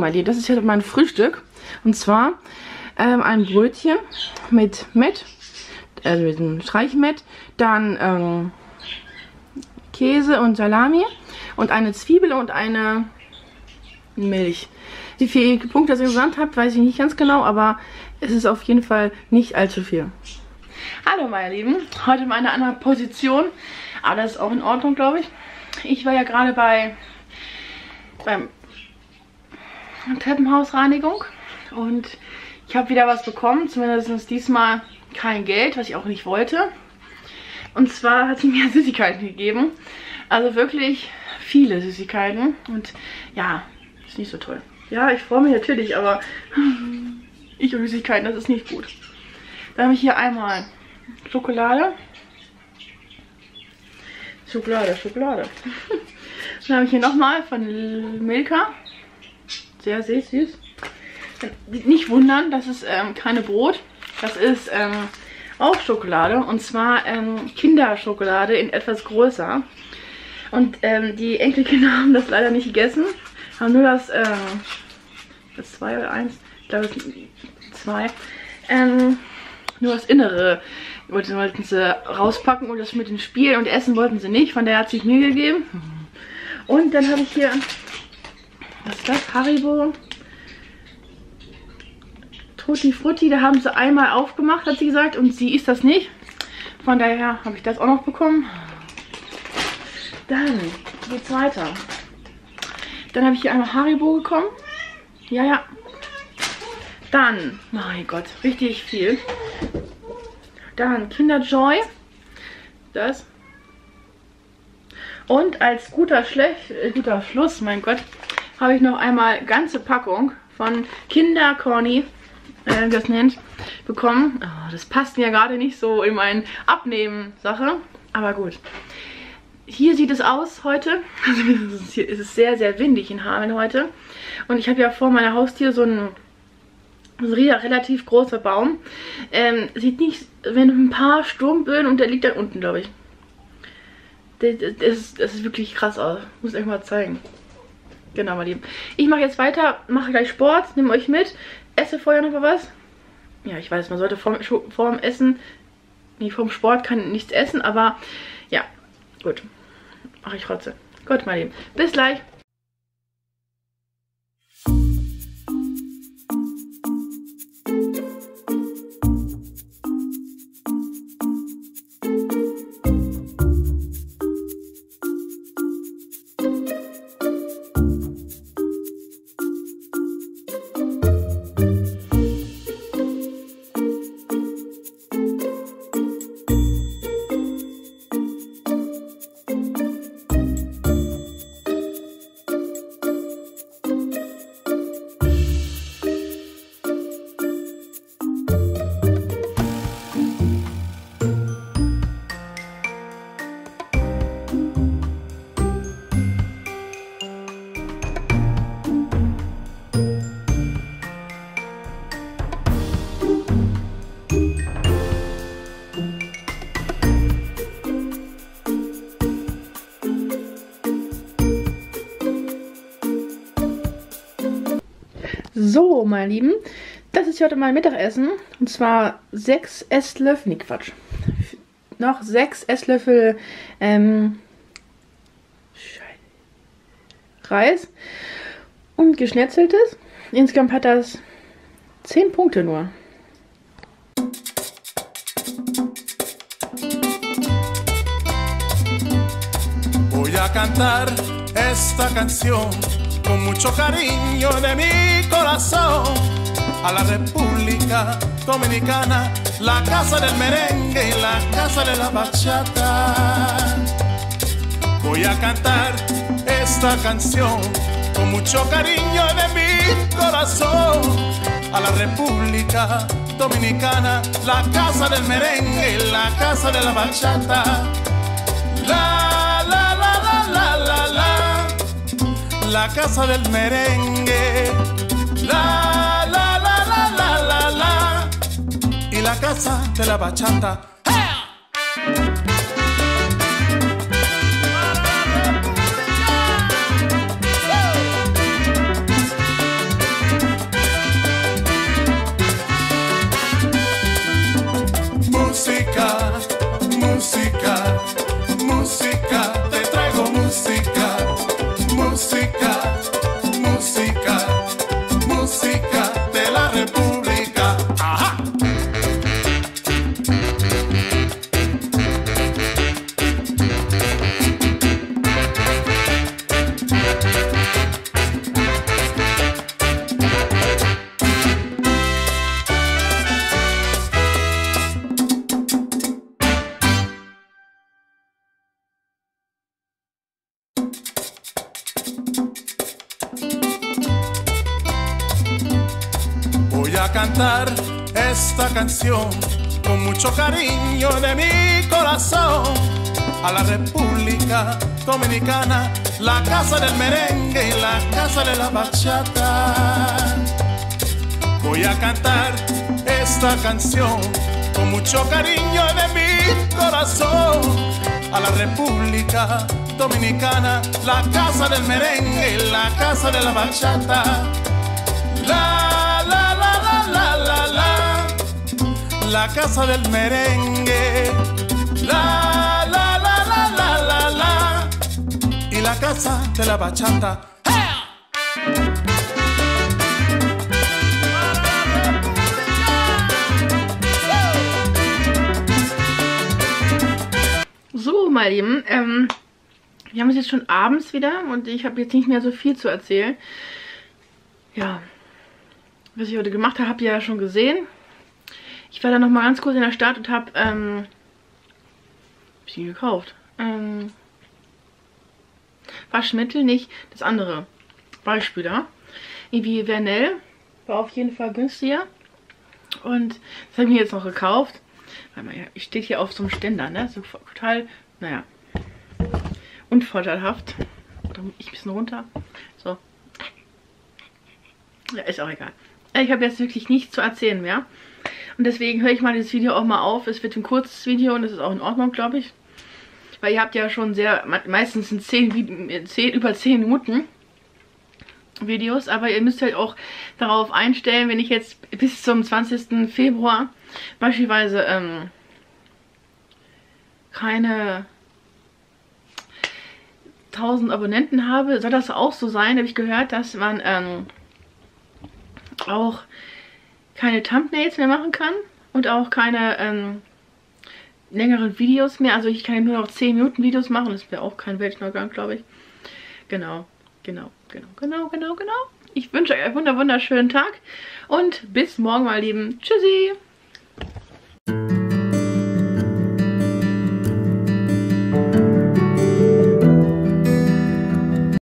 mein Lieben, das ist hier mein Frühstück. Und zwar ein Brötchen mit Mett, also mit einem Streichmett, dann Käse und Salami und eine Zwiebel und eine Milch. Wie viele Punkte das insgesamt habt, weiß ich nicht ganz genau, aber es ist auf jeden Fall nicht allzu viel. Hallo meine Lieben, heute in einer anderen Position, aber das ist auch in Ordnung, glaube ich. Ich war ja gerade beim Treppenhausreinigung und ich habe wieder was bekommen, zumindest diesmal kein Geld, was ich auch nicht wollte. Und zwar hat sie mir Süßigkeiten gegeben, also wirklich viele Süßigkeiten und ja, ist nicht so toll. Ja, ich freue mich natürlich, aber ich und Süßigkeiten, das ist nicht gut. Dann habe ich hier einmal Schokolade. Schokolade. Dann habe ich hier nochmal von Milka. Sehr, sehr süß. Nicht wundern, das ist keine Brot. Das ist auch Schokolade. Und zwar Kinderschokolade in etwas größer. Und die Enkelkinder haben das leider nicht gegessen. Haben nur das 2 oder 1. Ich glaube, das 2. Nur das Innere wollten sie rauspacken und das mit dem Spiel und Essen wollten sie nicht. Von der hat sich Mühe gegeben. Und dann habe ich hier, was ist das? Haribo. Tutti Frutti. Da haben sie einmal aufgemacht, hat sie gesagt. Und sie isst das nicht. Von daher habe ich das auch noch bekommen. Dann geht's weiter. Dann habe ich hier einmal Haribo bekommen. Ja, ja. Dann, mein Gott, richtig viel. Dann Kinder Joy. Das. Und als guter Schluss, mein Gott, habe ich noch einmal ganze Packung von Kinder Corny, wie das nennt, bekommen. Oh, das passt ja gerade nicht so in meine Abnehmen-Sache. Aber gut. Hier sieht es aus heute. Also hier ist es sehr, sehr windig in Hameln heute. Und ich habe ja vor meiner Haustür so einen relativ großer Baum. Sieht nicht, wenn ein paar Sturmböen und der liegt dann unten, glaube ich. Das ist wirklich krass aus. Muss ich euch mal zeigen. Genau, mein Lieben. Ich mache jetzt weiter, mache gleich Sport, nehme euch mit, esse vorher noch mal was. Ja, ich weiß, man sollte vorm Essen, nee, vorm Sport kann nichts essen, aber ja, gut. Mache ich trotzdem. Gut, mein Lieben. Bis gleich. So, meine Lieben, das ist heute mein Mittagessen. Und zwar 6 Esslöffel, nee, Quatsch. Noch 6 Esslöffel Reis und Geschnetzeltes. Insgesamt hat das 10 Punkte nur. Voy a cantar esta canción con mucho cariño de mi corazón a la República Dominicana, la casa del merengue y la casa de la bachata. Voy a cantar esta canción con mucho cariño de mi corazón a la República Dominicana, la casa del merengue y la casa de la bachata. La, la, la, la, la, la, la. La casa del merengue, la, la, la, la, la, la, la, y la casa de la bachata. cantar esta canción con mucho cariño de mi corazón a la República Dominicana, la casa del merengue y la casa de la bachata. Voy a cantar esta canción con mucho cariño de mi corazón a la República Dominicana, la casa del merengue y la casa de la bachata. La, la, la, la, la, la, la, la casa del merengue. La, la, la, la, la, la, la, y la casa de la bachata. So, meine Lieben, wir haben es jetzt schon abends wieder und ich habe jetzt nicht mehr so viel zu erzählen. Ja, was ich heute gemacht habe, habt ihr ja schon gesehen. Ich war da nochmal ganz kurz in der Stadt und habe ein bisschen gekauft. Waschmittel, nicht das andere. Beispieler. Irgendwie Vernell war auf jeden Fall günstiger. Und das habe ich mir jetzt noch gekauft. Warte mal, ich stehe hier auf so einem Ständer, ne? So total, naja, unvorteilhaft. Da muss ich ein bisschen runter. So. Ja, ist auch egal. Ich habe jetzt wirklich nichts zu erzählen mehr. Und deswegen höre ich mal dieses Video auch mal auf. Es wird ein kurzes Video und das ist auch in Ordnung, glaube ich. Weil ihr habt ja schon sehr, meistens sind 10 Minuten Videos. Aber ihr müsst halt auch darauf einstellen, wenn ich jetzt bis zum 20. Februar beispielsweise keine 1000 Abonnenten habe. Soll das auch so sein? Habe ich gehört, dass man auch keine Thumbnails mehr machen kann und auch keine längeren Videos mehr. Also ich kann nur noch 10 Minuten Videos machen. Das wäre auch kein Weltneugang, glaube ich. Genau. Ich wünsche euch einen wunderschönen Tag und bis morgen, meine Lieben. Tschüssi!